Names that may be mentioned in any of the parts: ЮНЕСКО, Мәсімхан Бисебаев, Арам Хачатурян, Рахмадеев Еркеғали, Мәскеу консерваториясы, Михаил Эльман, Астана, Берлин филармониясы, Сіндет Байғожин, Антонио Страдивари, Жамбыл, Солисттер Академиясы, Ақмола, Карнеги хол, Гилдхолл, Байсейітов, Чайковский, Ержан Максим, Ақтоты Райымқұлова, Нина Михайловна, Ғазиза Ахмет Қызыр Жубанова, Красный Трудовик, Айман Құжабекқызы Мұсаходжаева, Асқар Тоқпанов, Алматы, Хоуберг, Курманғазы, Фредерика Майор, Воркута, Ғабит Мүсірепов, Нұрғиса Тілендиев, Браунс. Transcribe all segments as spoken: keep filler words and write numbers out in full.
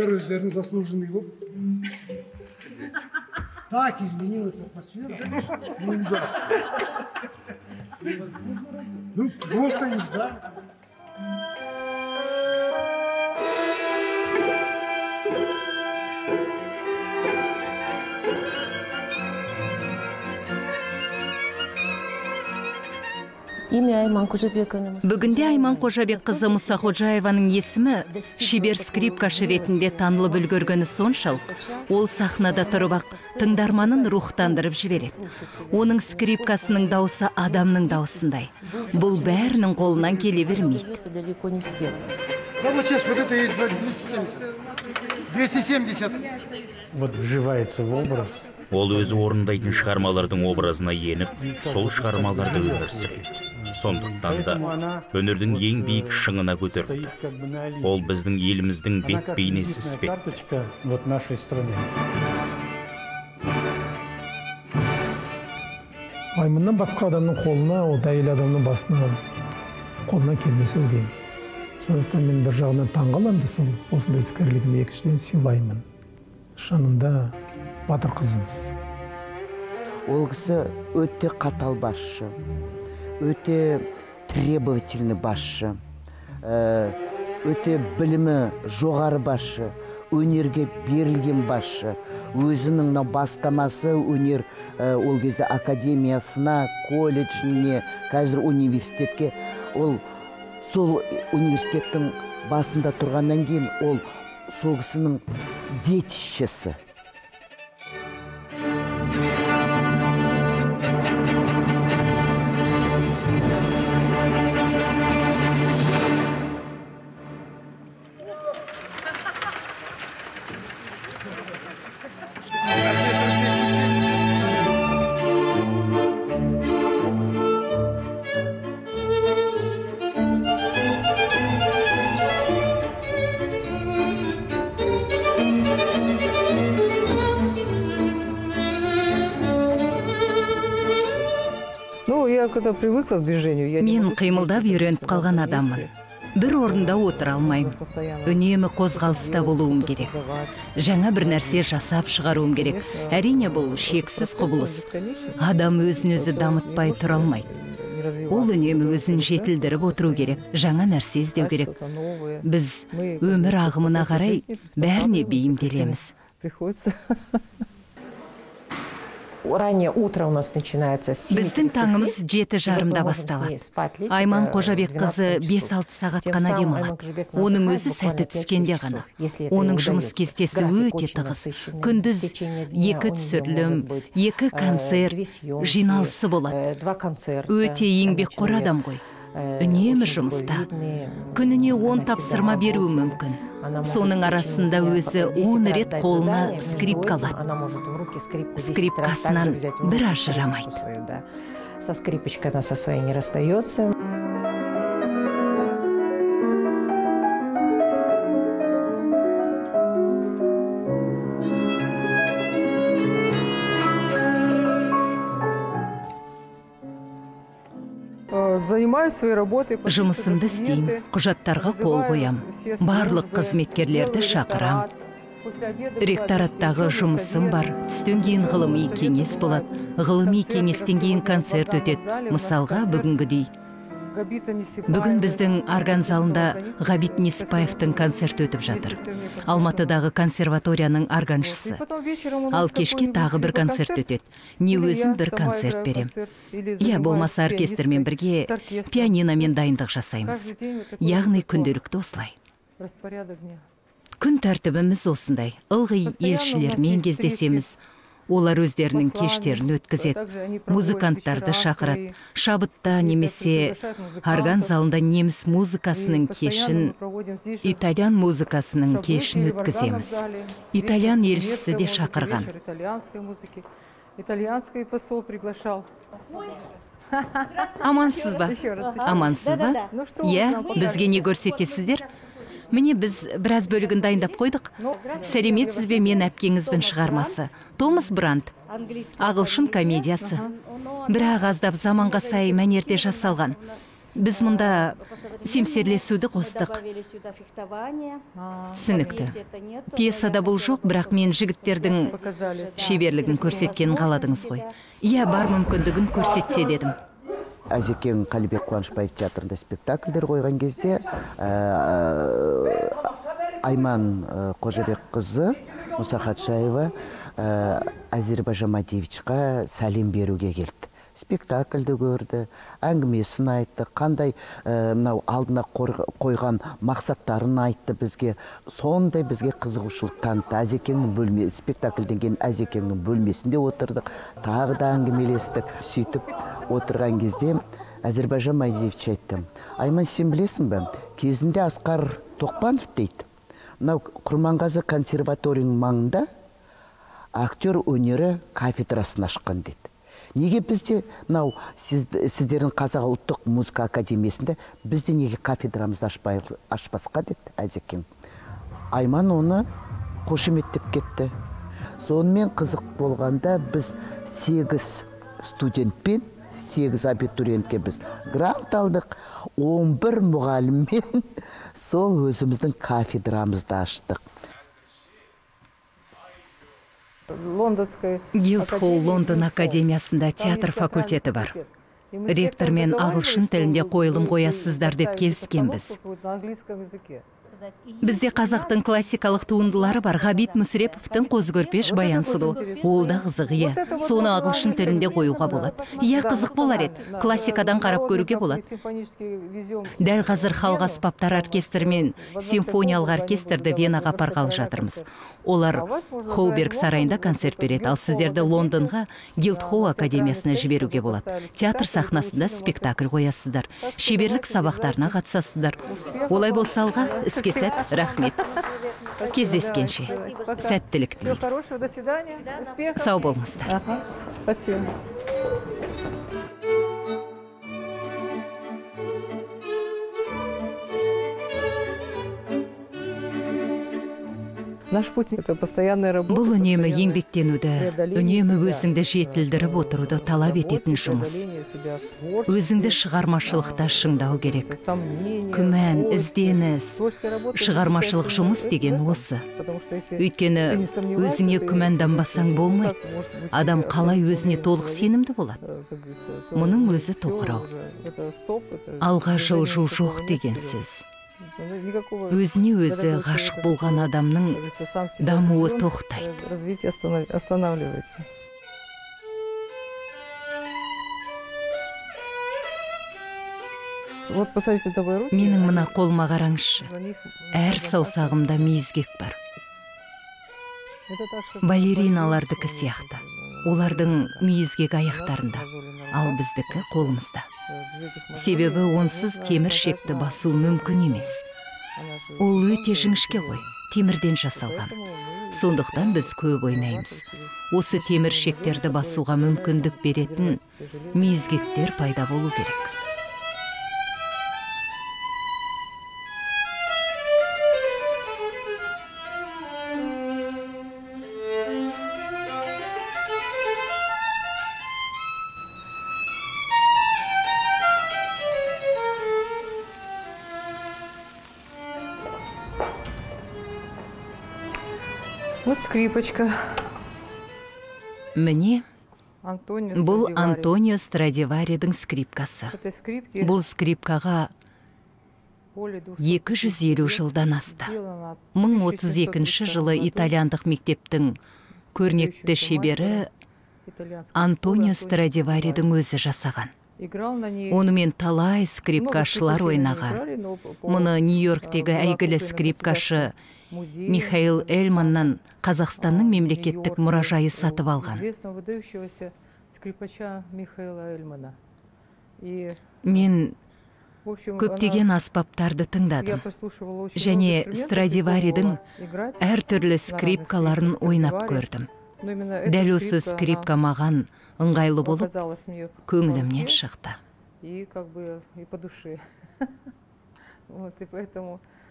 Келдер өздерін заслуженный болып. Так изменилась атмосфера, ну ужасно. Ну просто езда. Бүгінде Айман Құжабекқызы Мұсаходжаеваның есімі шебер скрипкашы ретінде танылып үлгергені соншалық, ол сахнада тұрып-ақ тыңдарманын рухтандырып жібереді. Оның скрипкасының даусы адамның даусындай. Бұл бәрінің қолынан келе бермейді. Вот вживается в образ. Ол өзі орындайтын шығармалардың образына еніп, сол шығармаларды өмір сүреді. Сондықтан да өнердің ең биік шыңына көтерілді. Ол біздің еліміздің бет бейнесі іспетті. Айманнан басқа адамның қолына, ол дайыл адамның басына қолына келмесе өдеймін. Сондықтан мен бір жағынан таңғаламды, сол осындай іскерлігімді екіншіден сыйлаймын. Шынында батыр қызымыз. Ол кісі өте қатал басшы, өте требовательный басшы, өте білімі жоғары басшы, өнерге берілген басшы. Өзінің бастамасы өнер ол кезде академиясына, колледжіне, қазір университетке. Ол сол университеттің басында тұрғаннан кейін ол сол кісінің детищесі. Мен қимылдап үйреніп қалған адаммын. Бір орында отыра алмаймын. Үнемі қозғалыста болуым керек. Жаңа бір нәрсе жасап шығаруым керек. Әрине бұл шексіз құбылыс. Адам өзін-өзі дамытпай тұра алмайды. Ол үнемі өзін жетілдіріп отыру керек. Жаңа нәрсе іздеу керек. Біз өмір ағымына қарай бәріне бейімделеміз. Біздің таңымыз жеті жарымда басталады. Айман Құжабекқызы бес алты сағат қана демалады. Оның өзі сәті түскенде ғана. Оның жұмыс кестесі өте тығыз. Күндіз екі түсірілім, екі концерт жиналысы болады. Өте еңбекқор адам ғой. Үнемі жұмыста. Күніне он тапсырма беруі мүмкін. Соның арасында өзі он рет қолына скрипка алады. Скрипкасынан бір ажырамайды. Со скрипочкой она со своей не расстается. Жұмысымды істеймін, құжаттарға қол қоям, барлық қызметкерлерді шақырам. Ректораттағы жұмысым бар, түстен кейін ғылыми кеңес болады, ғылыми кеңестен кейін концерт өтеді, мысалға бүгінгідей. Бүгін біздің орган залында Ғабит Несіпаевтың концерт өтіп жатыр. Алматыдағы консерваторияның органшысы. Ал кешке тағы бір концерт өтеді. Не өзім бір концерт берем. Я болмаса оркестермен бірге пианиномен дайындық жасаймыз. Яғни күнделікті осылай. Күн тәртібіміз осындай. Ылғи елшілермен кездесеміз. Олар өздерінің кештерін өткізеді, музыканттарды шақырады. Шабытта немесе орган залында неміс музыкасының кешін, итальян музыкасының кешін өткіземіз. Итальян елшісі де шақырған. Амансыз ба? Амансыз ба? Иә, бізге не көрсетесіздер? Міне біз біраз бөлігін дайындап қойдық. Сәлеметсіз бе, мен әпкеңізбін шығармасы. Томас Бранд, ағылшын комедиясы. Бірақ аздап заманға сай мәнерде жасалған. Біз мұнда семсерлесуді қостық. Түсінікті. Пьесада бұл жоқ, бірақ мен жігіттердің шеберлігін көрсеткен қаладыңыз ғой. Иә, бар мүмкіндігін көрсетсе дедім. Әзекен Қалибек Қуанышбаев театрында спектакльдер қойған кезде Айман Құжабекқызы Мұсаходжаева Әзербайжан Матиевичқа сәлем беруге келді. Спектакльді көрді, әңгімесін айтты, қандай алдына қойған мақсаттарын айтты бізге. Сондай бізге қызығушылық танытты. Әзекеңнің бөлмесінде, спектакльден кейін Әзекеңнің бөлмесінде отырдық, тағы да әңгімелестік. Сөйтіп отырған кезде Әзербайжан Майдиевич айттым. Айман, сен білесің бе, кезінде Асқар Тоқпанов дейді. Мынау Курманғазы консерваторияның маңында актер өнері кафедрасын ашқан дейді. Неге бізде, мынау сіздердің Қазақ ұлттық музыка академиясында бізде неге кафедрамызды ашпасқа деді Әзекең. Айман оны қошеметтеп кетті. Сонымен қызық болғанда біз сегіз студентпен, сегіз абитуриентке біз грант алдық, он бір мұғаліммен сол өзіміздің кафедрамызды аштық. Гилдхолл Лондон Академиясында театр факультеті бар. Ректор мен ағылшын тілінде қойылым қоясыздар деп келіскенбіз. Бізде қазақтың классикалық туындылары бар. Ғабит Мүсіреповтің «Қозы-көрпеш баянсұлу». Ол да қызық, иә. Соны ағылшын тілінде қоюға болады. Иә, қызық болар еді. Классикадан қарап көруге болады. Дәл қазір халық аспаптар оркестр мен симфониялық оркестрді Венаға апарғалы жатырмыз. Олар Хоуберг сарайында концерт береді, ал сіздерді Лондонға Гилдхолл академиясына жіберуге болады. Театр сахнасында спектакль қоясыздар, шеберлік сабақтарына қатысасыздар. Олай болса алға іске сәт, рахмет. Кездескенше. Сәттілік тілеймін. Сау болыңыздар. Бұл үнемі еңбектенуді, үнемі өзіңді жетілдіріп отыруды талап ететін жұмыс. Өзіңді шығармашылықта шыңдау керек. Күмән, ізденіс, шығармашылық жұмыс деген осы. Өйткені өзіңе күмәнданбасаң болмайды. Адам қалай өзіне толық сенімді болады? Мұның өзі тоқырау. Алға жылжу жоқ деген сөз. Өзіне өзі ғашық болған адамның дамуы тоқтайды. Менің мына қолыма қараңызшы. Әр саусағымда мүйізгек бар. Балериналардікі сияқты. Олардың мүйізгек аяқтарында, ал біздікі қолымызда. Себебі онсыз темір шекті басу мүмкін емес. Ол өте жіңішке ғой, темірден жасалған. Сондықтан біз көп ойнаймыз. Осы темір шектерді басуға мүмкіндік беретін мүйізгектер пайда болу керек. Скрипочка. Мне бұл Антонио Страдиваридің скрипкасы. Бұл скрипкаға екі жүз елу жылдан асты. мың отыз екінші жылы итальяндық мектептің көрнекті шебері Антонио Страдиваридің өзі жасаған. Онымен талай скрипкашылар ойнаған. Мұны Нью-Йорктегі әйгілі скрипкашы Михаил Эльманнан Қазақстанның мемлекеттік мұражайы сатып алған. Мен көптеген аспаптарды тыңдадым. Және Страдиваридің әртүрлі скрипкаларын ойнап көрдім. Дәл осы скрипка маған ыңғайлы болып, көңілімнен шықты.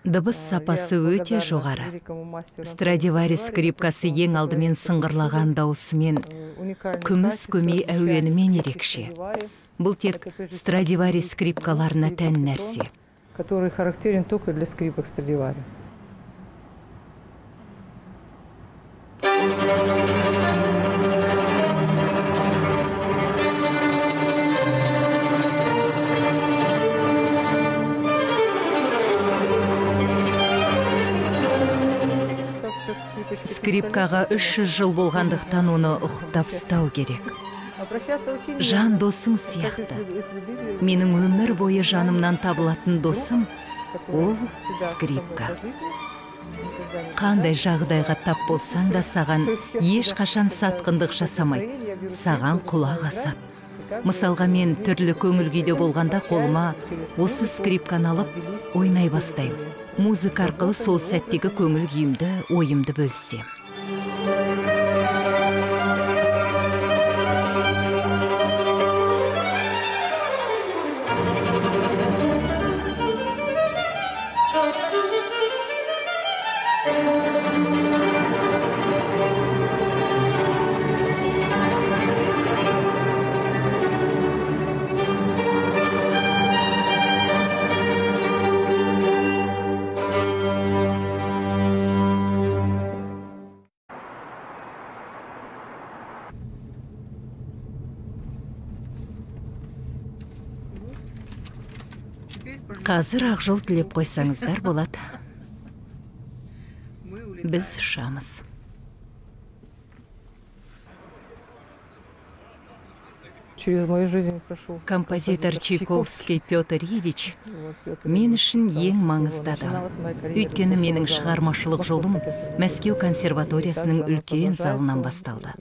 Дыбыс сапасы өте жоғары. Страдивари скрипкасы ең алдымен сыңғырлаған даусымен күміс көмей әуенімен ерекше. Бұл тек Страдивари скрипкаларына тән нәрсе. Который характерен только для скрипок Страдивари. Скрипкаға үш жүз жыл болғандықтан оны ұқып тапстау керек. Жан досың сияқты. Менің өмір бойы жанымнан табылатын досым ол скрипка. Қандай жағдайға тап болсаң да саған ешқашан сатқындық жасамайды. Саған құлақ асады. Мысалға мен түрлі көңіл күйде болғанда қолыма осы скрипканы алып ойнай бастаймын. Музыка арқылы сол сәттегі көңіл күйімді, ойымды бөлсем. Қазір ақ жол тілеп қойсаңыздар болады. Біз ұшамыз. Композитор Чайковский Петр Ильич мен үшін ең маңызды адам. Өйткені менің шығармашылық жолым Мәскеу консерваториясының үлкен залынан басталды.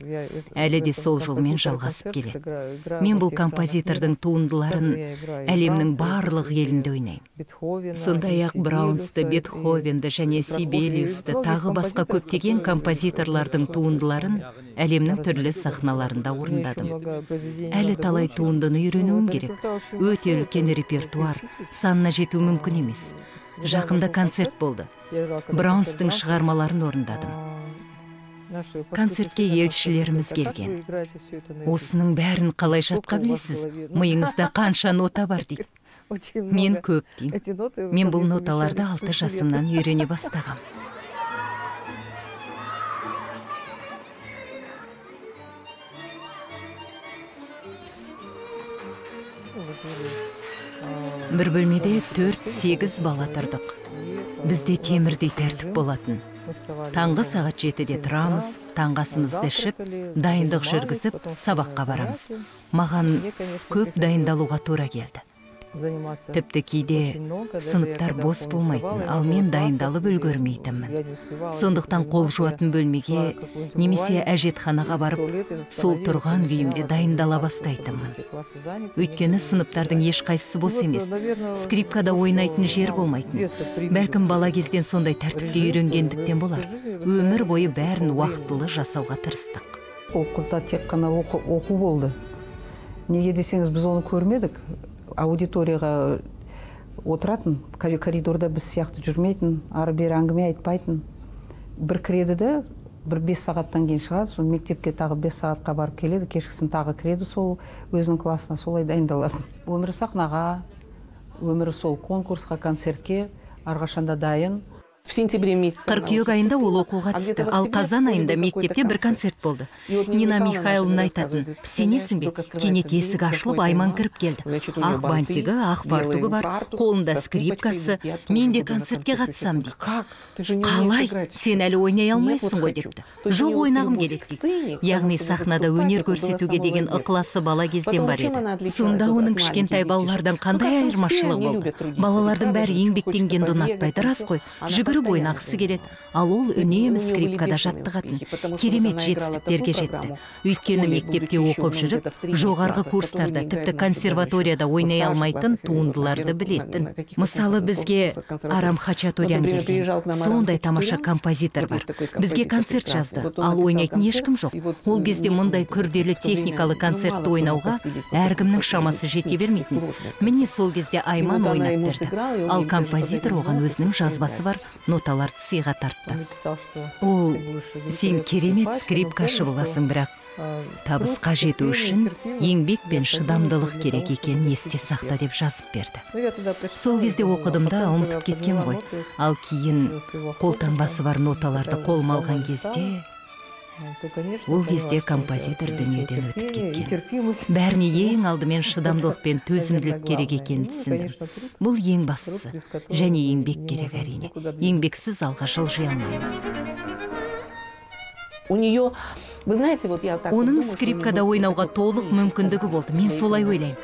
Әлі де сол жолмен жалғасып келеді. Мен бұл композитордың туындыларын әлемнің барлық елінде ойнаймын. Сондай-ақ Браунсты, Бетховенді және Белиусті тағы басқа көптеген композиторлардың туындыларын әлемнің түрлі сахналарында орындадым. Әлі талай туындыны үйренуім керек. Өте үлкен репертуар, санына жету мүмкін емес. Жақында концерт болды. Браунстың шығармаларын орындадым. Концертке елшілеріміз келген. Осының бәрін қалай жатқа білесіз? Миыңызда қанша нота бар дейді. Мен көп деймін. Мен бұл ноталарды алты жасымнан үйрене бастағам. Бір бөлмеде төрт-сегіз бала тұрдық. Бізде темірдей тәртіп болатын. Таңғы сағат жетіде тұрамыз, таңғасымызды ішіп, дайындық жүргізіп, сабаққа барамыз. Маған көп дайындалуға тура келді. Тіпті кейде сыныптар бос болмайтын, ал мен дайындалып үлгермейтінмін. Сондықтан қол жуатын бөлмеге немесе әжетханаға барып, сол тұрған күйімде дайындала бастайтынмын. Өйткені сыныптардың ешқайсысы бос емес. Скрипкада ойнайтын жер болмайтын. Бәлкім бала кезден сондай тәртіпке үйренгендіктен болар. Өмір бойы бәрін уақытылы жасауға тырыстық. Ол қызда тек қана оқу болды. Неге десеңіз, біз оны көрмедік. Аудиторияға отыратын, коридорда біз сияқты жүрмейтін, ары-бері әңгіме айтпайтын. Бір кіреді де, бір бес сағаттан кейін шығады, сол мектепке тағы бес сағатқа барып келеді, кешкісін тағы кіреді, сол өзінің классына солай дайындалады. Өмірі сахнаға, өмірі сол конкурсқа, концертке әрқашанда дайын. қыркүйек айында ол оқуға түсті, ал қазан айында мектепте бір концерт болды. Нина Михайловна айтатын, сенесің бе, кенет есік ашылып Айман кіріп келді. Ақ бантигі, ақ фартуғы бар, қолында скрипкасы, мен де концертке қатысам дейді. Қалай, сен әлі ойнай алмайсың ғой депті. Жоқ, ойнағым келеді дейді. Яғни сахнада өнер көрсетуге деген ықыласы бала кезден бар еді. Сонда оның кішкентай балалардан қандай айырмашылығы болды? Балалардың бәрі еңбектенгенді ұнатпайды, рас қой. Ойнағысы келеді, ал ол үнемі скрипкада жаттығатын. Керемет жетістіктерге жетті. Өйткені мектепте оқып жүріп, жоғарғы курстарда, тіпті консерваторияда ойнай алмайтын туындыларды білетін. Мысалы, бізге Арам Хачатурян келген. Сондай тамаша композитор бар. Бізге концерт жазды, ал ойнайтын ешкім жоқ. Ол кезде мұндай күрделі техникалы концертті ойнауға әркімнің шамасы жете бермейтін. Міне сол кезде Айман ойнап берді. Ал композитор оған өзінің жазбасы бар. Ноталарды сыйға тартты. Ол, сен керемет скрипкашы боласың, бірақ табысқа жету үшін еңбек пен шыдамдылық керек екенін есте сақта деп жазып берді. Сол кезде оқыдымда ұмытып кеткен ғой, ал кейін қолтаңбасы бар ноталарды қолыма алған кезде, ол кезде композитор дүниеден өтіп кеткен. Бәріне ең алдымен шыдамдылық пен төзімділік керек екенін түсіндім. Бұл ең бастысы, және еңбек керек әрине. Еңбексіз алға жылжи алмаймыз. Оның скрипкада ойнауға толық мүмкіндігі болды, мен солай ойлаймын.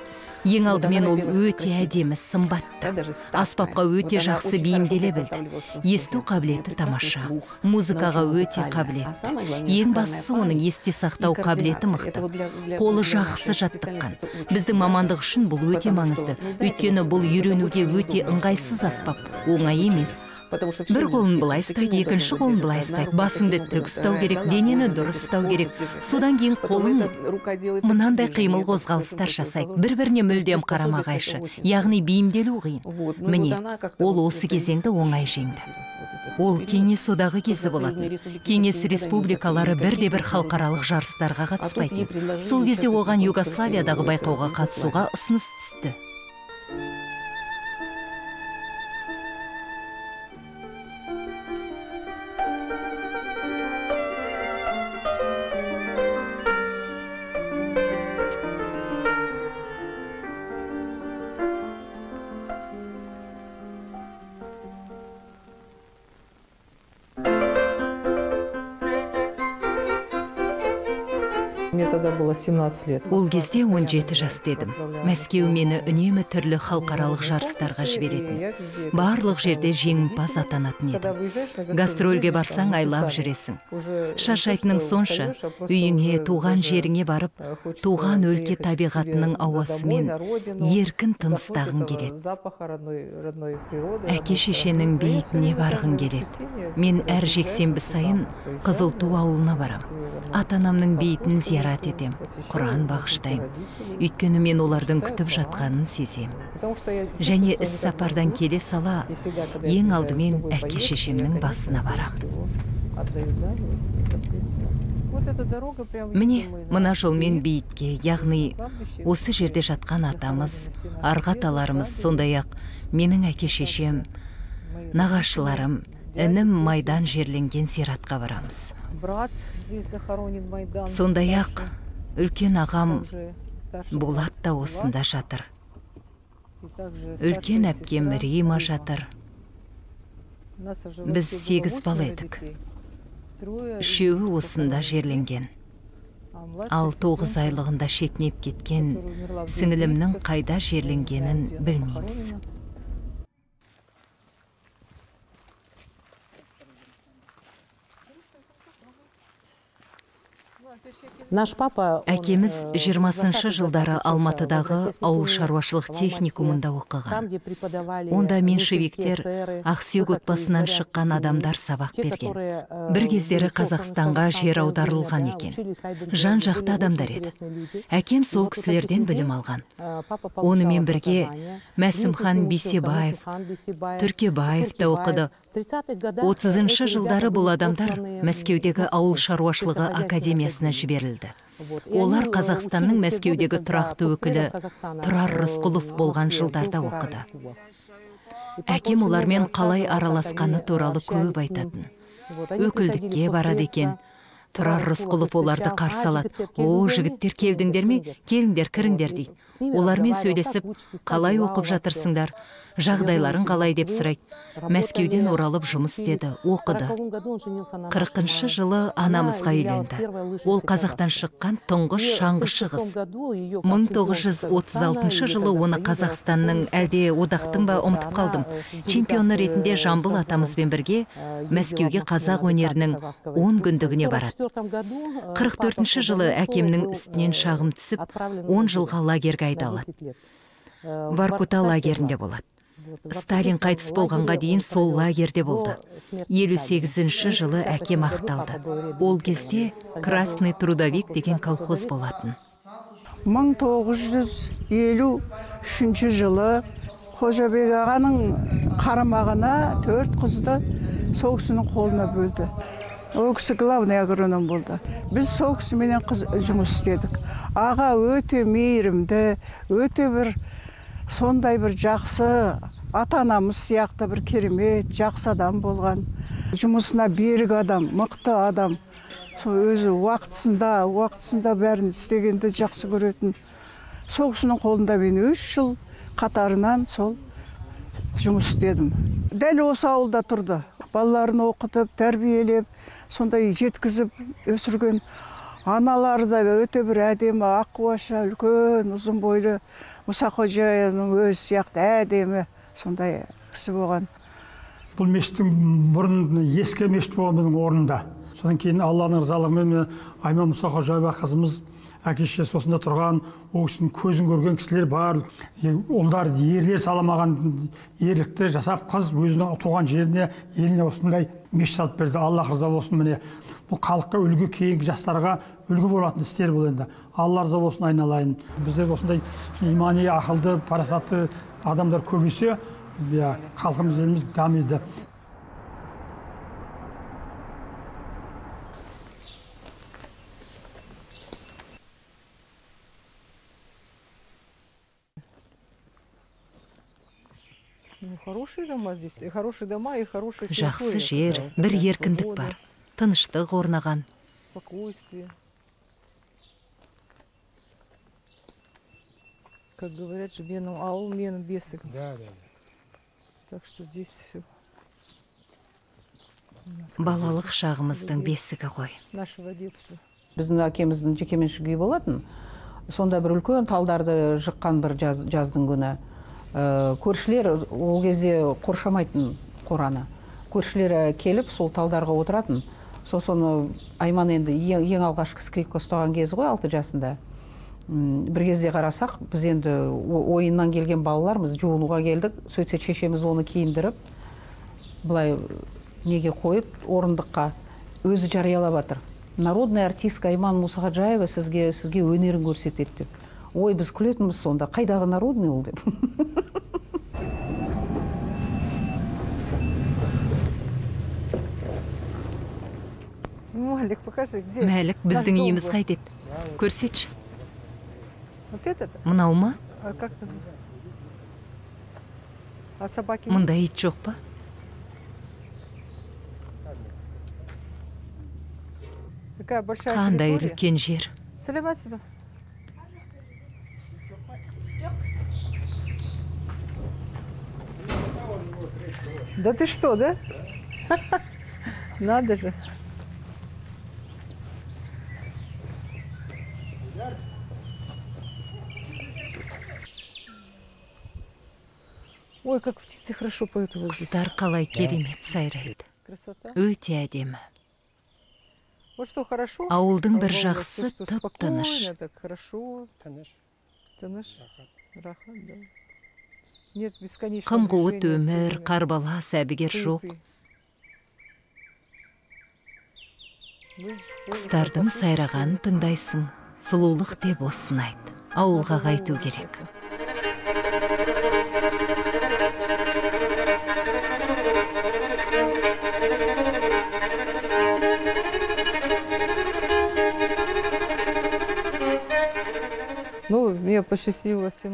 Ең алдымен ол өте әдемі, сымбатты. Аспапқа өте жақсы бейімделе білді. Есту қабілеті тамаша. Музыкаға өте қабілетті. Ең бастысы оның есте сақтау қабілеті мықты. Қолы жақсы жаттыққан. Біздің мамандық үшін бұл өте маңызды. Өйткені бұл үйренуге өте ыңғайсыз аспап, оңай емес. Бір қолын бұлай ұстайды, екінші қолын бұлай ұстайды. Басыңды тік ұстау керек, денені дұрыс ұстау керек. Содан кейін қолын мынандай қимыл қозғалыстар жасайды. Бір-біріне мүлдем қарама-қайшы, яғни бейімделу қиын. Міне, ол осы кезеңді оңай жеңді. Ол кеңес одағы кезі болатын. Кеңес республикалары бірде-бір халықаралық жарыстарға қатыспайтын. Сол кезде оған Югославиядағы байқауға қатысуға ұсыныс түсті. Ол кезде он жеті жас дедім. Мәскеу мені үнемі түрлі халықаралық жарыстарға жіберетін. Барлық жерде жеңімпаз атанатын едім. Гастрольге барсаң айлап жүресің. Шаршайтының сонша, үйіңе, туған жеріңе барып, туған өлке табиғатының ауасымен еркін тыныстағың келеді. Әке шешенің бейітіне барғың келеді. Мен әр жексенбі сайын Қызылту ауылына барам. Ата-анамның бейітін зиярат етем. Құран бағыштайым. Өйткені мен олардың күтіп жатқанын сезем. Және іс сапардан келе сала, ең алдымен әке шешемнің басына барам. Міне, мына жолмен бейітке, яғни осы жерде жатқан атамыз, арғаталарымыз, сондай-ақ менің әке шешем, нағашыларым, інім майдан жерленген зиратқа барамыз. Сондай-ақ үлкен ағам Болат та осында жатыр. Үлкен әпкем Рима жатыр. Біз сегіз бала едік. Үшеуі осында жерленген. Ал тоғыз айлығында шетінеп кеткен сіңілімнің қайда жерленгенін білмейміз. Әкеміз жиырмасыншы жылдары Алматыдағы ауыл шаруашылық техникумында оқыған. Онда меншевиктер, ақсүйек отбасынан шыққан адамдар сабақ берген. Бір кездері Қазақстанға жер аударылған екен. Жан жақты адамдар еді. Әкем сол кісілерден білім алған. Онымен бірге Мәсімхан Бисебаев, Түрке Баев та оқыды. отызыншы жылдары бұл адамдар Мәскеудегі ауыл шаруашылығы академиясына жіберілді. Олар Қазақстанның Мәскеудегі тұрақты өкілі Тұрар Рысқұлов болған жылдарда оқыды. Әкем олармен қалай араласқаны туралы көп айтатын. Өкілдікке барады екен. Тұрар Рысқұлов оларды қарсы алады. О, жігіттер, келдіңдер ме? Келіңдер, кіріңдер дейді. Олармен сөйлесіп, қалай оқып жатырсыңдар? Жағдайларын қалай деп сұрайды. Мәскеуден оралып жұмыс деді, оқыды. қырқыншы жылы анамызға үйленді. Ол Қазақтан шыққан тұңғыш шаңғышы қыз. мың тоғыз жүз отыз алтыншы жылы оны Қазақстанның әлде одақтың ба ұмытып қалдым. Чемпионы ретінде Жамбыл атамызбен бірге Мәскеуге қазақ өнерінің он күндігіне барады. қырық төртінші жылы әкемнің үстінен шағым түсіп, он жылға лагерге айдалады. Воркута лагерінде болады. Сталин қайтыс болғанға дейін сол лагерде болды. елу сегізінші жылы әкем ақталды. Ол кезде Красный Трудовик деген колхоз болатын. мың тоғыз жүз елу үшінші жылы Құжабек ағаның қарамағына төрт қызды сол кісінің қолына бөлді. Ол кісі главный агроном болды. Біз сол кісіменен жұмыс істедік. Аға өте мейірімді, өте бір сондай бір жақсы, ата-анамыз сияқты бір керемет, жақсы адам болған. Жұмысына берік адам, мықты адам. Сол өзі уақытысында, уақытысында бәрін істегенді жақсы көретін. Сол кісінің қолында мен үш жыл қатарынан сол жұмыс істедім. Дәл осы ауылда тұрды. Балаларын оқытып, тәрбиелеп, сондай жеткізіп өсірген аналары да өте бір әдемі, аққуаша, үлкен, ұзын бойлы, Мұсаходжаеваның өзі сияқты әдемі сондай кісі болған. Бұл мешіттің бұрын ескі мешіт болғанның орнында. Содан кейін Алланың ырзалығымен Айман Мұсаходжаева қызымыз әкеше осында тұрған, ол кісінің көзін көрген кісілер бар. Олар ерлер саламаған ерлікті жасап, қыз өзінің туған жеріне, еліне осындай мешіт салып берді. Алла ырза болсын, міне. Бұл халыққа үлгі, кейінгі жастарға үлгі болатын істер бұл енді. Алла ырза болсын, айналайын. Біздер осындай имани, ақылды, парасатты адамдар көбейсе, халқымыз, еліміз дамиды. Жақсы жер, бір еркіндік бар, тыныштық орнаған. Балалық шағымыздың бесігі ғой. Біздің әкеміздің жекеменшік үйі болатын, сонда бір үлкен талдарды жыққан бір жаздың күні. Көршілер ол кезде қоршамайтын қораны. Көршілер келіп, сол талдарға отыратын. Сосын Айман енді ең алғашқы скрипка ұстаған кезі ғой, алты жасында. Бір кезде қарасақ, біз енді ойыннан келген балаларымыз жуынуға келдік. Сөйтсе шешеміз оны киіндіріп, былай неге қойып, орындыққа өзі жариялап жатыр. Народный артистка Айман Мұсаходжаева сізге өнерін көрсетеді деп. Ой, біз күлетіміз сонда, қайдағы народный ол деп. Мәлік, біздің үйіміз қайтеді. Көрсетші. Мынау ма? Мұнда ит жоқ па? Қандай үлкен жер. Сәлеметсіз бе? Да ты что, да? Надо же. Ой, как птицы хорошо поют его здесь. Кустар қалай керемет сайрайды. Өте әдемі. Ауылдың бір жақсы тып-тыныш. Тыныш. Рахат, да. Қымғуыт өмір, қарбала, сәбігер жоқ. Қыстардың сайрағанын тыңдайсың, сұлулық деп осын айт. Ауылға қайту керек.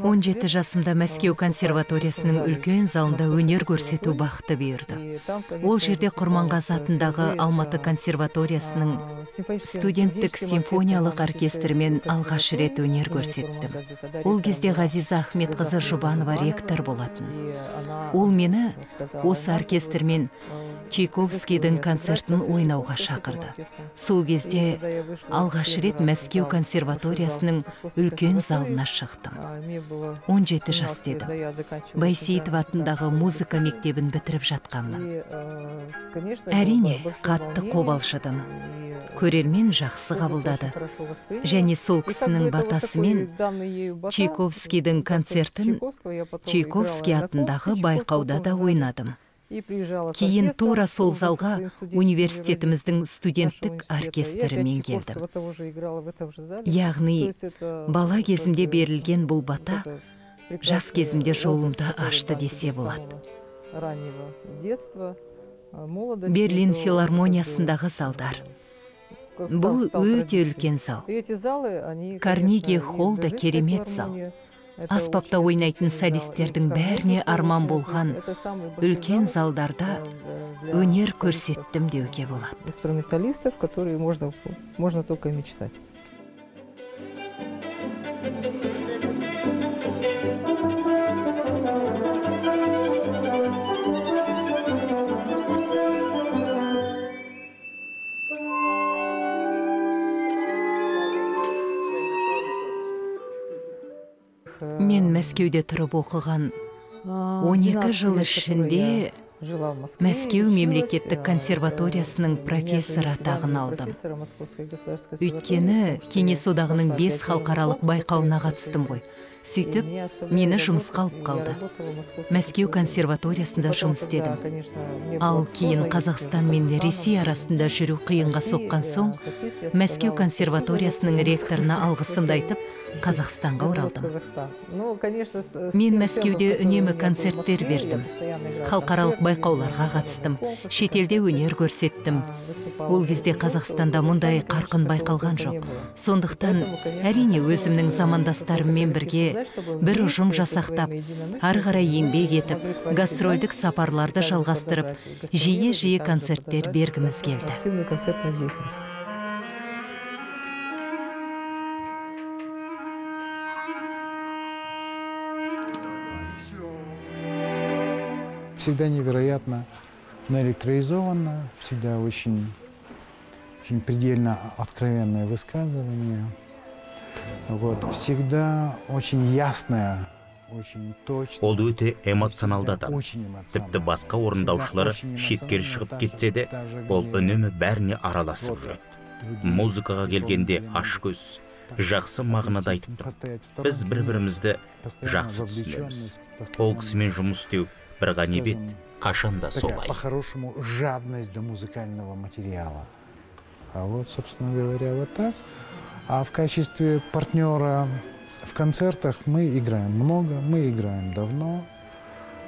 он жеті жасымда Мәскеу консерваториясының үлкен залында өнер көрсету бақыты берді. Ол жерде Курманғазы атындағы Алматы консерваториясының студенттік симфониялық оркестрмен алғаш рет өнер көрсеттім. Ол кезде Ғазиза Ахмет Қызыр Жубанова ректор болатын. Ол мені осы оркестрмен Чайковскийдің концертін ойнауға шақырды. Сол кезде алғаш рет Мәскеу консерваториясының үлкен залына шықтым. он жеті жас дедім. Байсейітов атындағы музыка мектебін бітіріп жатқанмын. Әрине, қатты қобалжыдым. Көрермен жақсы қабылдады. Және сол кісінің батасымен Чайковскийдің концертін Чайковский атындағы байқауда да ойнадым. Кейін тура сол залға университетіміздің студенттік оркестрімен келдім. Яғни, бала кезімде берілген бұл бата, жас кезімде жолымды ашты десе болады. Берлин филармониясындағы залдар. Бұл өте үлкен зал. Карнеги хол да керемет зал. Аспапта ойнайтын солистердің бәріне арман болған үлкен залдарда өнер көрсеттім деуге болады. Инструменталистов, которые можно, можно только мечтать. Мен Мәскеуде тұрып оқыған он екі жыл ішінде Мәскеу мемлекеттік консерваториясының профессор атағын алдым. Өйткені Кеңес одағының бес халықаралық байқауына қатыстым ғой. Сөйтіп, мені жұмысқа алып қалды. Мәскеу консерваториясында жұмыс істедім. Ал кейін Қазақстан мен Ресей арасында жүру қиынға соққан соң, Мәскеу консерваториясының ректорына алғысымды айтып, Қазақстанға оралдым. Мен Мәскеуде үнемі концерттер бердім. Халықаралық байқауларға қатыстым. Шетелде өнер көрсеттім. Ол кезде Қазақстанда мұндай қарқын байқалған жоқ. Сондықтан, әрине өзімнің замандастарыммен бірге бір ұжым жасақтап, арғара еңбек етіп, гастрольдік сапарларды жалғастырып, жиі-жиі концерттер бергіміз келді. Всегда невероятно наэлектризованно, всегда очень, очень предельно откровенное высказывание, вот, всегда очень ясное, очень точное. Ол өте эмоционалды адам. Тіпті басқа орындаушылары шеткер шығып кетсе де, ол үнемі бәріне араласып жүреді. Музыкаға келгенде ашкөз, жақсы мағынада айтып тұрады. Біз бір-бірімізді жақсы түсінеміз. Ол кісімен жұмыс істеу бірға небет, қашанда солай. По-хорошему, жадность до музыкального материала. А вот, собственно говоря, вот так. А в качестве партнера в концертах мы играем много, мы играем давно,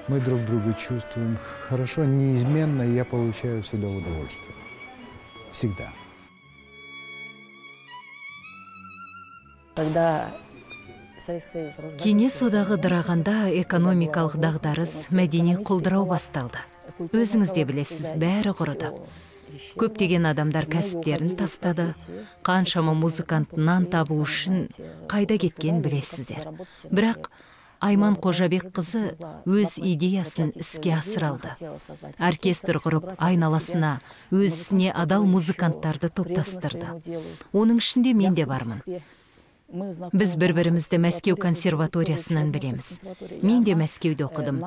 мы друг друга чувствуем хорошо, неизменно я получаю всегда удовольствие. Всегда. Когда... Кеңес одағы дырағанда экономикалық дағдарыс, мәдени құлдырау басталды. Өзіңіз де білесіз, бәрі құрыды. Көптеген адамдар кәсіптерін тастады, қаншама музыкант нан табу үшін қайда кеткен білесіздер. Бірақ Айман Құжабекқызы өз идеясын іске асыралды. Оркестр құрып айналасына, өзіне адал музыканттарды топтастырды. Оның ішінде мен де бармын. Біз бір-бірімізді Мәскеу консерваториясынан білеміз. Мен де Мәскеуді оқыдым.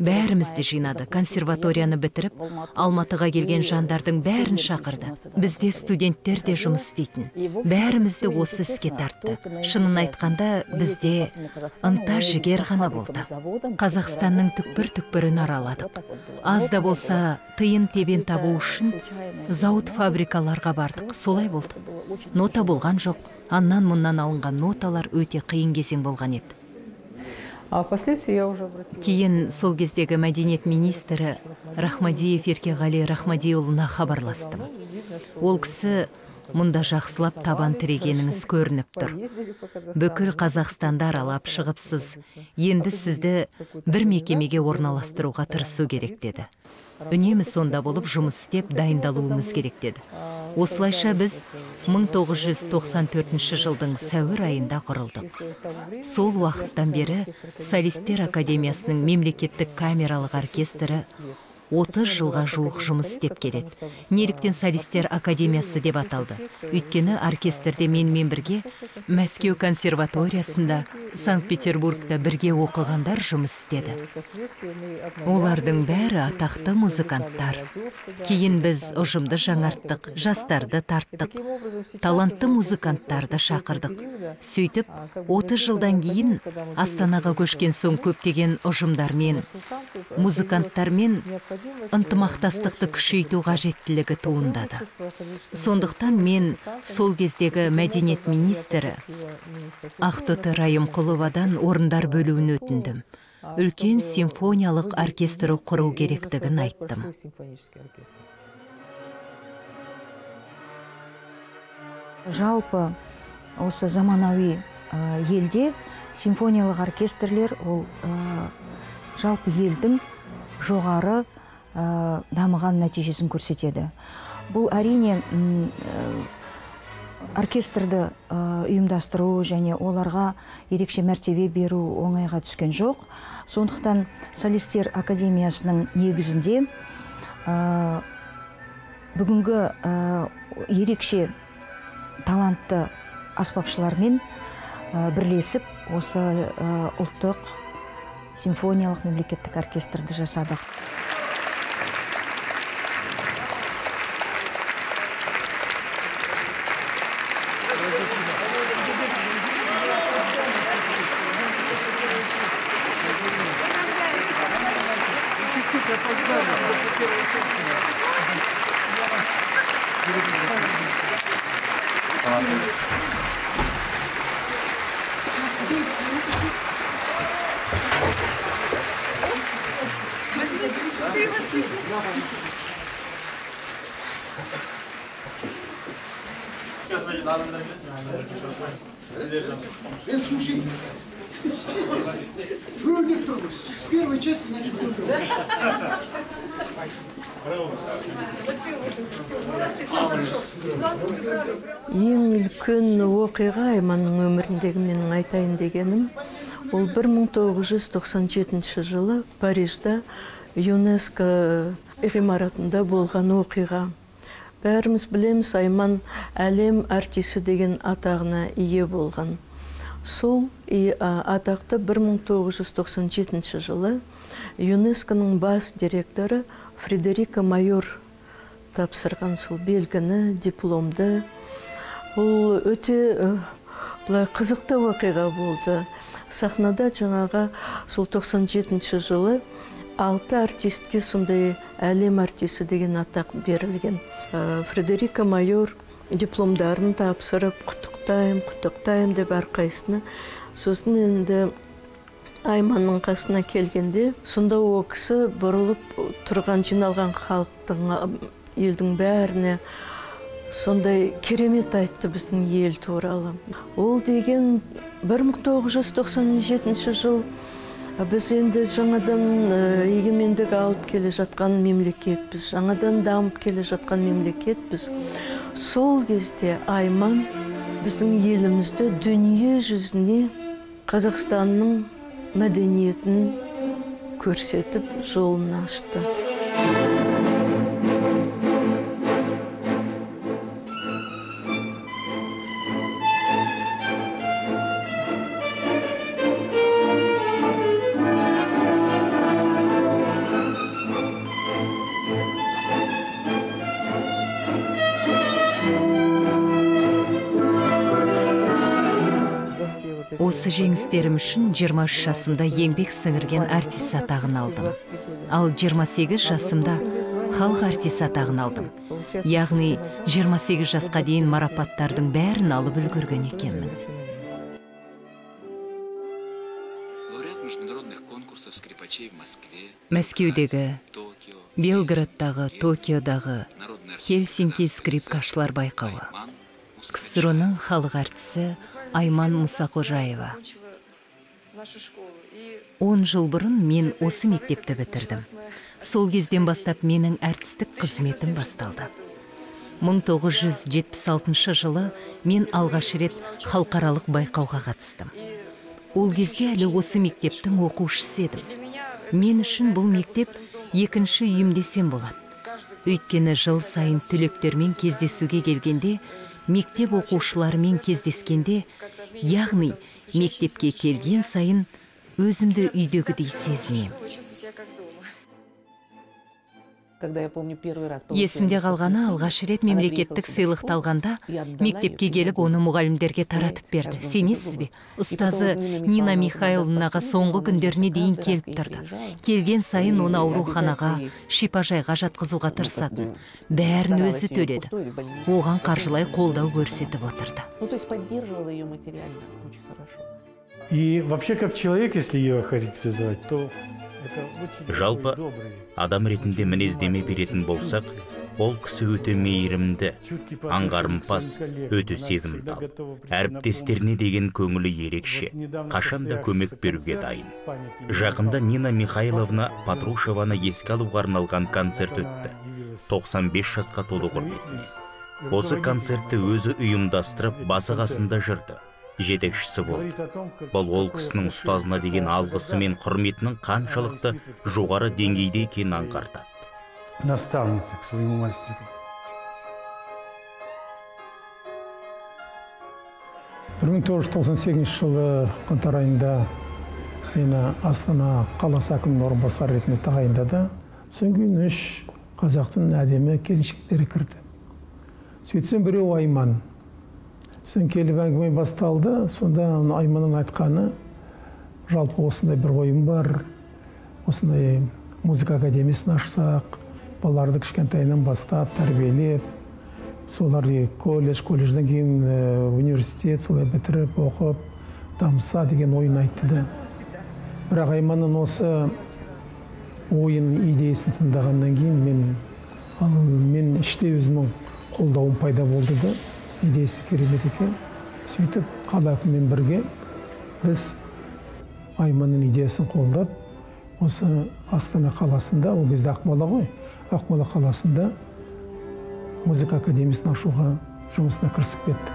Бәрімізді жинады. Консерваторияны бітіріп, Алматыға келген жандардың бәрін шақырды. Бізде студенттер де жұмыс істейтін. Бәрімізді осы іске тартты. Шынын айтқанда, бізде ынта жігер ғана болды. Қазақстанның түкпір-түкпірін араладық. Аз да болса, тиын-тебен табу үшін зауыт фабрикаларға бардық. Солай болды. Нота болған жоқ. Аннан мұннан алынған ноталар өте қиын кезең болған еді. Кейін сол кездегі мәдениет министрі Рахмадеев Еркеғали Рахмадеулына хабарластым. Ол кісі мұнда жақсылап табан тірегеніңіз көрініп тұр. Бүкіл Қазақстанда аралап шығыпсыз, енді сізді бір мекемеге орналастыруға тырысу керек деді. Үнемі сонда болып жұмыс істеп дайындалуыңыз керек деді. Осылайша біз мың тоғыз жүз тоқсан төртінші жылдың сәуір айында құрылдық. Сол уақыттан бері Солисттер Академиясының мемлекеттік камералық оркестрі отыз жылға жуық жұмыс істеп келеді. Неліктен Солисттер Академиясы деп аталды. Өйткені оркестрде менімен бірге Мәскеу консерваториясында, Санкт-Петербургта бірге оқығандар жұмыс істеді. Олардың бәрі атақты музыканттар. Кейін біз ұжымды жаңарттық, жастарды тарттық, талантты музыканттарды шақырдық. Сөйтіп, отыз жылдан кейін Астанаға көшкен соң көптеген ұжымдармен, музыканттармен ынтымақтастықты күшейту қажеттілігі туындады. Сондықтан мен сол кездегі мәдениет министрі Ақтоты Райымқұловадан орындар бөлуін өтіндім. үлкен симфониялық оркестрі құру керектігін айттым. Жалпы осы заманауи елде симфониялық оркестрлер ол жалпы елдің жоғары дамыған нәтижесін көрсетеді. Бұл әрине оркестрді ұйымдастыру және оларға ерекше мәртебе беру оңайға түскен жоқ. Сондықтан Солисттер Академиясының негізінде бүгінгі ерекше талантты аспапшылармен бірлесіп осы ұлттық симфониялық мемлекеттік оркестрді жасадық. Ең үлкен оқиға Айманның өміріндегі менің айтайын дегенім, ол бір мың тоғыз жүз тоқсан жетінші жылы Парижда ЮНЕСКО ғимаратында болған оқиға. Бәріміз білеміз, Айман әлем артисі деген атағына ие болған. Сол атақты бір мың тоғыз жүз тоқсан жетінші жылы ЮНЕСКО-ның бас директоры Фредерика Майор тапсырған сол белгіні, дипломды. Ол өте қызықты оқиға болды. Сахнада жаңағы сол тоқсан жетінші жылы алты артистке сондай әлем артисі деген атақ берілген. Фредерика Майор дипломдарын тапсырып, құттықтайым, құттықтайым деп әрқайсына. Сосын енді Айманның қасына келгенде, сонда ол кісі бұрылып тұрған жиналған халықтың, елдің бәріне сондай керемет айтты біздің ел туралы. Ол деген бір мың тоғыз жүз тоқсан жетінші жыл біз енді жаңадан егемендік алып келе жатқан мемлекетпіз, жаңадан дамып келе жатқан мемлекетпіз. Сол кезде Айман біздің елімізді дүние жүзіне Қазақстанның мәдениетін көрсетіп жолын ашты. Осы жеңістерім үшін жиырма үш жасымда еңбек сіңірген артист атағын алдым. Ал жиырма сегіз жасымда халық артист атағын алдым. Яғни жиырма сегіз жасқа дейін марапаттардың бәрін алып үлгерген екенмін. Мәскеудегі, Белградтағы, Токиодағы Хельсинки скрипкашылар байқауы. КСРО-ның халық артисі Айман Мұсаходжаева. он жыл бұрын мен осы мектепті бітірдім. Сол кезден бастап менің әртістік қызметім басталды. мың тоғыз жүз жетпіс алтыншы жылы мен алғаш рет халықаралық байқауға қатыстым. Ол кезде әлі осы мектептің оқушысы едім. Мен үшін бұл мектеп екінші үйім десем болады. Өйткені жыл сайын түлектермен кездесуге келгенде, мектеп оқушыларымен кездескенде, яғни мектепке келген сайын өзімді үйдегідей сезінем. Есімде қалғаны алғаш рет мемлекеттік сыйлық алғанда мектепке келіп оны мұғалімдерге таратып берді. Сенесіз бе? Ұстазы Нина Михайловнаға соңғы күндеріне дейін келіп тұрды. Келген сайын оны ауруханаға, шипажайға жатқызуға тырысатын. Бәрін өзі төледі. Оған қаржылай қолдау көрсетіп отырды. И вообще, как человек, если ее охарактеризовать, то это очень Жалпы, добрый. Адам ретінде мінездеме беретін болсақ, ол кісі өте мейірімді, аңғарымпаз, өте сезімтал. Әріптестеріне деген көңілі ерекше, қашанда көмек беруге дайын. Жақында Нина Михайловна Патрушеваны еске алуға арналған концерт өтті. тоқсан бес жасқа толы құрметіне. Осы концертті өзі ұйымдастырып, басы қасында жүрді. Жетекшісі болды. Бұл ол кісінің ұстазына деген алғысы мен құрметінің қаншалықты жоғары деңгейде екенін аңғартады. Наставница к своему мастеру. бір мың тоғыз жүз тоқсан сегізінші жылы қаңтар айында мені Астана қаласы әкімінің орынбасары ретінде тағайындады. Соңғы үш қазақтың әдемі келіншектері кірді. Сөйтсем біреу Айман. Сон келіп әңгіме басталды, сонда Айманның айтқаны, жалпы осындай бір ойым бар, осындай музыка академиясын ашсақ, балаларды кішкентайынан бастап, тәрбиелеп, соларды колледж, колледжден кейін университет, солай бітіріп, оқып, дамса деген ойын айтты да. Бірақ Айманның осы ойын идеясын тыңдағаннан кейін мен, мен іште өзімнің қолдауым пайда болды да. Идеясы керемет екен. Сөйтіп, қала әкімімен бірге біз Айманның идеясын қолдап, осы Астана қаласында, ол кезде Ақмола ғой, Ақмола қаласында музыка академиясын ашуға жұмысына кірісіп кетті.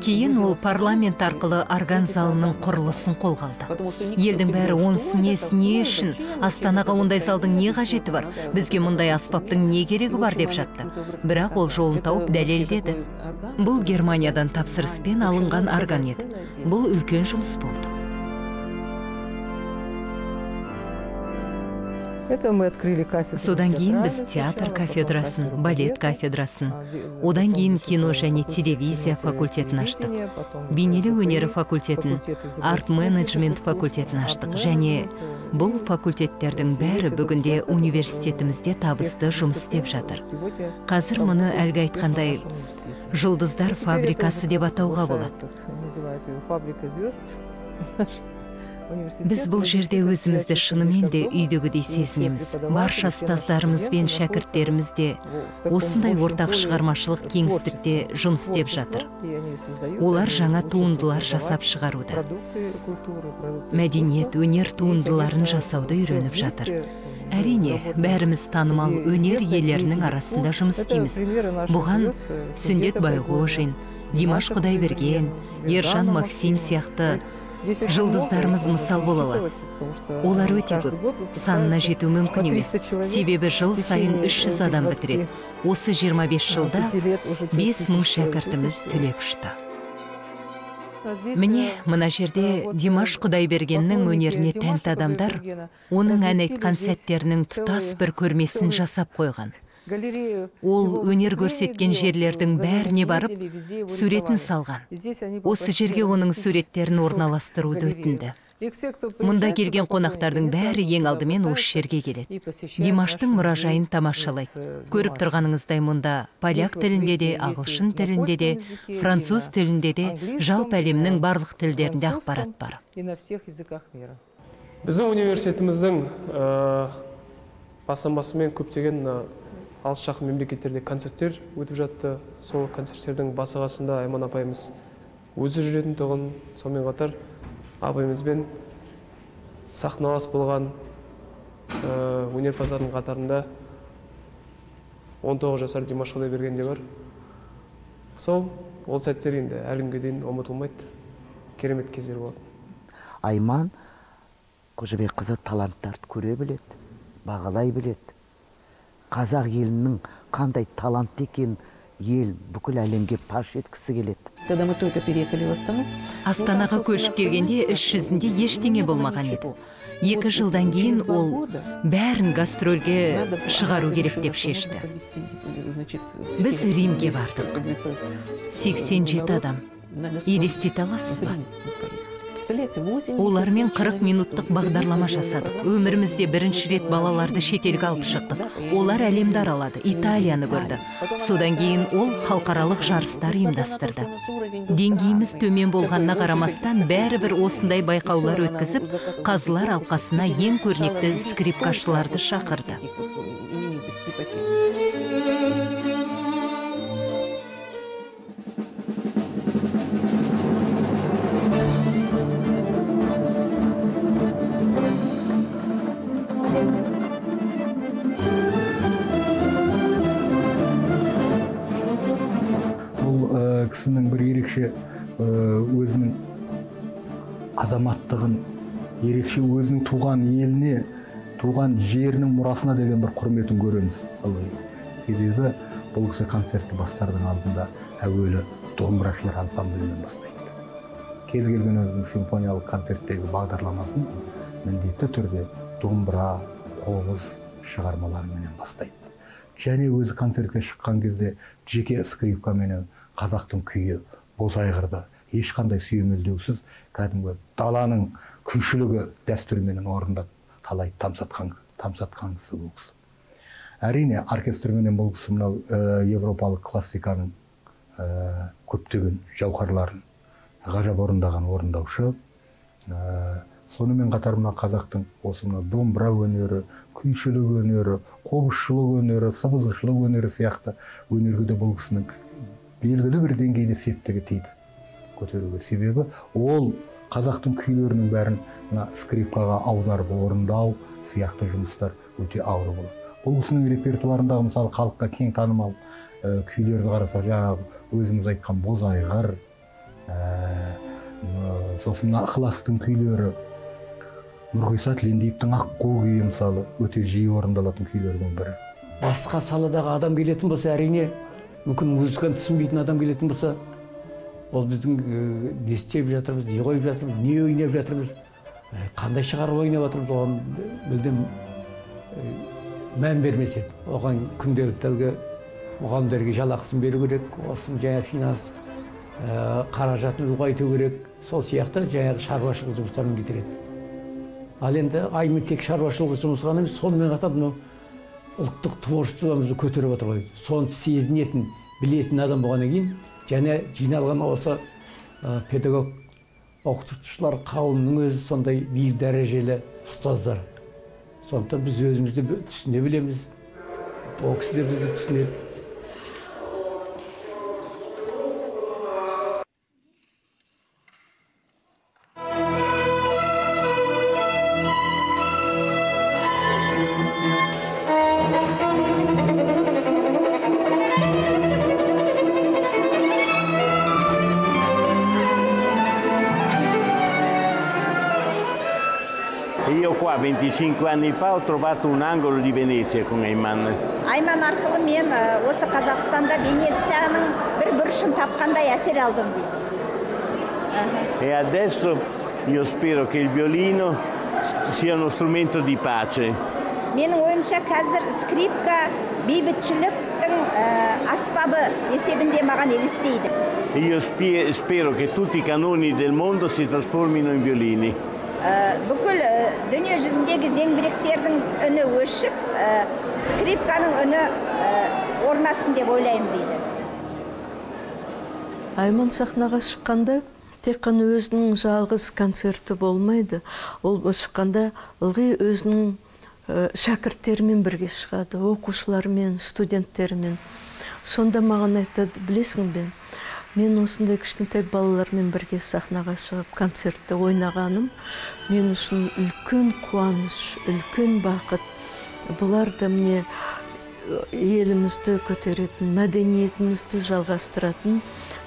Кейін ол парламент арқылы орган залының құрылысын қолға алды. Елдің бәрі онсынес не үшін, Астанаға ондай залдың не қажеті бар, бізге мұндай аспаптың не керегі бар деп жатты. Бірақ ол жолын тауып дәлелдеді. Бұл Германиядан тапсырыспен алынған орган еді. Бұл үлкен жұмыс болды. Содан кейін біз театр кафедрасын, балет кафедрасын, одан кейін кино және телевизия факультетін аштық, бейнелеу өнері факультетін, арт-менеджмент факультетін аштық, және бұл факультеттердің бәрі бүгінде университетімізде табысты жұмыс істеп жатыр. Қазір мұны әлгі айтқандай жұлдыздар фабрикасы деп атауға болады. Біз бұл жерде өзімізді шынымен де үйдегідей сезінеміз. Барша ұстаздарымыз бен шәкірттеріміз де осындай ортақ шығармашылық кеңістікте жұмыс істеп жатыр. Олар жаңа туындылар жасап шығаруда. Мәдениет, өнер туындыларын жасауды үйреніп жатыр. Әрине, бәріміз танымал өнер иелерінің арасында жұмыс істейміз. Бұған Сіндет Байғожин, Димаш Құдайберген, Ержан Максим сияқты Жылдыздарымыз мысал болалады. Олар өте көп, санына жету мүмкін емес. Себебі жыл сайын үш жүз адам бітіреді. Осы жиырма бес жылда бес мың шәкіртіміз түлеп ұшты. Міне, мына жерде Димаш Құдайбергеннің өнеріне тәнті адамдар, оның ән айтқан сәттерінің тұтас бір көрмесін жасап қойған. Ол өнер көрсеткен жерлердің бәріне барып, суретін салған. Осы жерге оның суреттерін орналастыруды өтінді. Мұнда келген қонақтардың бәрі ең алдымен осы жерге келеді. Димаштың мұражайын тамашалайды. Көріп тұрғаныңыздай мұнда поляк тілінде де, ағылшын тілінде де, француз тілінде де, жалпы әлемнің барлық тілдерінде ақпарат бар. Біздің университетіміздің басын-басымен көптеген алшақ мемлекеттерде концерттер өтіп жатты. Сол концерттердің басығасында Айман апайымыз өзі жүретін тұғын, сонымен қатар апайымызбен сахналас болған өнерпаздардың қатарында он тоғыз жасар Димаш Құдайберген де бар. Сол ол сәттер енді әлі дейін ұмытылмайды, керемет кездер болды. Айман Құжабекқызы таланттарды көре біледі, бағалай біледі. Қазақ елінің қандай талантты екен ел бүкіл әлемге паш еткісі келеді. Астанаға көшіп келгенде іс жүзінде ештеңе болмаған еді. Екі жылдан кейін ол бәрін гастрольге шығару керек деп шешті. Біз Римге бардық. сексен жеті адам. Елестете аласыз ба? Олармен қырық минуттық бағдарлама жасадық. Өмірімізде бірінші рет балаларды шетелге алып шықтық. Олар әлемді аралады, Италияны көрді. Содан кейін ол халықаралық жарыстар ұйымдастырды. Деңгейіміз төмен болғанына қарамастан бәрібір осындай байқаулар өткізіп, қазылар алқасына ең көрнекті скрипкашыларды шақырды. Кісінің бір ерекше өзінің азаматтығын, ерекше өзінің туған еліне, туған жерінің мұрасына деген бір құрметін көреміз. Себебі бұл кісі концертті бастардың алдында әуелі домбырашылар ансамблімен бастайды. Кез келген өзінің симфониялық концерттегі бағдарламасын міндетті түрде домбыра, қоңыз шығармаларымен бастайды. Және өзі концертке шыққан кезде жеке скрипкамен қазақтың күйі бозайғырды, ешқандай сүйемелдеусіз, кәдімгі даланың күншілігі дәстүрменен орындап талай тамсатқанғысы бұл кісі. Әрине, оркестрменен бұл кісі мынау европалық классиканың көптеген жауһарларын ғажап орындаған орындаушы. Сонымен қатар мына қазақтың осы мына домбыра өнері, күншілік өнері, қобызшылық өнері, сыбызғышылық өнері сияқты өнерге де бұл кісінің белгілі бір деңгейде септігі тиді көтеруге. Себебі ол қазақтың күйлерінің бәрін скрипкаға аударып орындау сияқты жұмыстар өте ауыр болды. Бұл кісінің репертуарындағы мысалы халыққа кең танымал күйлерді қарасақ, жаңағы өзіміз айтқан бозайғыр, сосын ықыластың күйлері, Нұрғиса Тілендиевтің ақ қол күйі мысалы өте жиі орындалатын күйлердің бірі. Басқа саладағы адам келетін болса, әрине мүмкін музыканы түсінбейтін адам келетін болса, ол біздің не істеп жатырмыз, не қойып жатырмыз, не ойнап жатырмыз, қандай шығарып ойнап жатырмыз, оған мүлдем мән бермес еді. Оған күнделікті мұғалімдерге жалақысын беру керек, осыны жаңа финанс қаражатын ұлғайту керек, сол сияқты жаңағы шаруашылық жұмыстарын кетіреді. Ал енді аймен тек шаруашылық жұмысы ғана емес, сонымен қатар ұлттық творчествамызды көтеріп отыр ғой. Соны сезінетін, білетін адам болғаннан кейін, және жиналған осы педагог оқытушылар қауымының өзі сондай биік дәрежелі ұстаздар. Сондықтан біз өзімізді түсіне білеміз, ол кісі де бізді түсінеді. venticinque anni fa ho trovato un angolo di Venezia con Айман. Айман арқылы мен осы Қазақстанда Венецияның бір бұрышын тапқандай әсер алдым. E adesso io spero che il violino sia uno strumento di pace. Менің ойымша қазір скрипка бейбітшіліктің аспабы есебінде маған елестейді. Io spero che tutti i canoni del mondo si trasformino in violini. Бүкіл дүние жүзіндегі зеңбіректердің үні өшіп, скрипканың үні орнасын деп ойлайым дейді. Айман сахнаға шыққанда тек қана өзінің жалғыз концерті болмайды. Ол шыққанда ылғи өзінің шәкірттерімен бірге шығады, оқушылармен, студенттермен. Сонда маған айтты, білесің бен, мен осындай кішкентай балалармен бірге сахнаға шығып концертті ойнағаным мен үшін үлкен қуаныш, үлкен бақыт. Бұлар да міне елімізді көтеретін, мәдениетімізді жалғастыратын,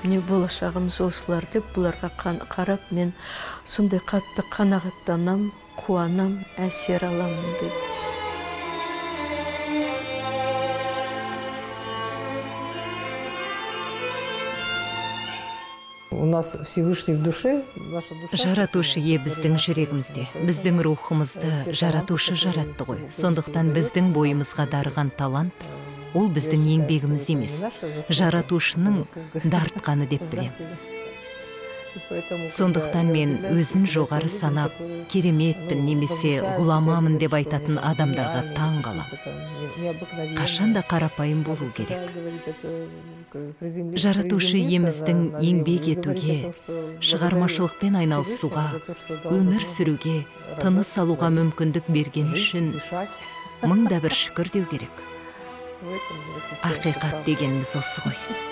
міне болашағымыз осылар деп бұларға қарап мен сондай қатты қанағаттанам, қуанам, әсер аламын деп. Жаратушы е біздің жүрегімізде, біздің рухымызды жаратушы жаратты ғой. Сондықтан біздің бойымызға дарыған талант, ол біздің еңбегіміз емес, жаратушының дарытқаны деп білем. Сондықтан мен өзін жоғары санап, кереметпін немесе ғұламамын деп айтатын адамдарға таң қалам. Қашан да қарапайым болу керек. Жаратушы еміздің еңбек етуге, шығармашылықпен айналысуға, өмір сүруге, тыныс алуға мүмкіндік берген үшін мың да бір шүкір деу керек. Ақиқат дегеніміз осы ғой.